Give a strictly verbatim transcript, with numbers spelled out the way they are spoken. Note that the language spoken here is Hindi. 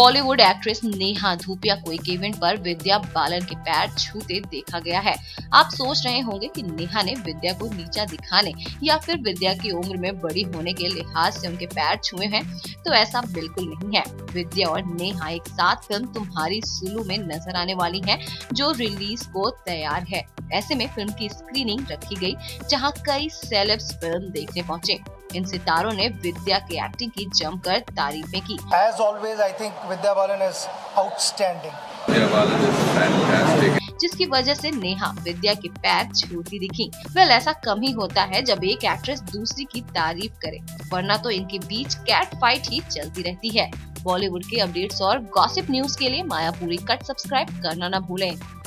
बॉलीवुड एक्ट्रेस नेहा धूपिया को एक इवेंट पर विद्या बालन के पैर छूते देखा गया है। आप सोच रहे होंगे कि नेहा ने विद्या को नीचा दिखाने या फिर विद्या की उम्र में बड़ी होने के लिहाज से उनके पैर छुए हैं, तो ऐसा बिल्कुल नहीं है। विद्या और नेहा एक साथ फिल्म तुम्हारी सुलू में नजर आने वाली है, जो रिलीज को तैयार है। ऐसे में फिल्म की स्क्रीनिंग रखी गई, जहां कई सेलेब्स फिल्म देखने पहुंचे। इन सितारों ने विद्या की एक्टिंग की जमकर तारीफें की। As always, I think Vidya Balan is outstanding. Vidya Balan is fantastic. जिसकी वजह से नेहा विद्या के पैर छूती दिखी। वेल, ऐसा कम ही होता है जब एक एक्ट्रेस दूसरी की तारीफ करे, वरना तो इनके बीच कैट फाइट ही चलती रहती है। बॉलीवुड के अपडेट्स और गॉसिप न्यूज के लिए मायापुरी कट सब्सक्राइब करना न भूलें।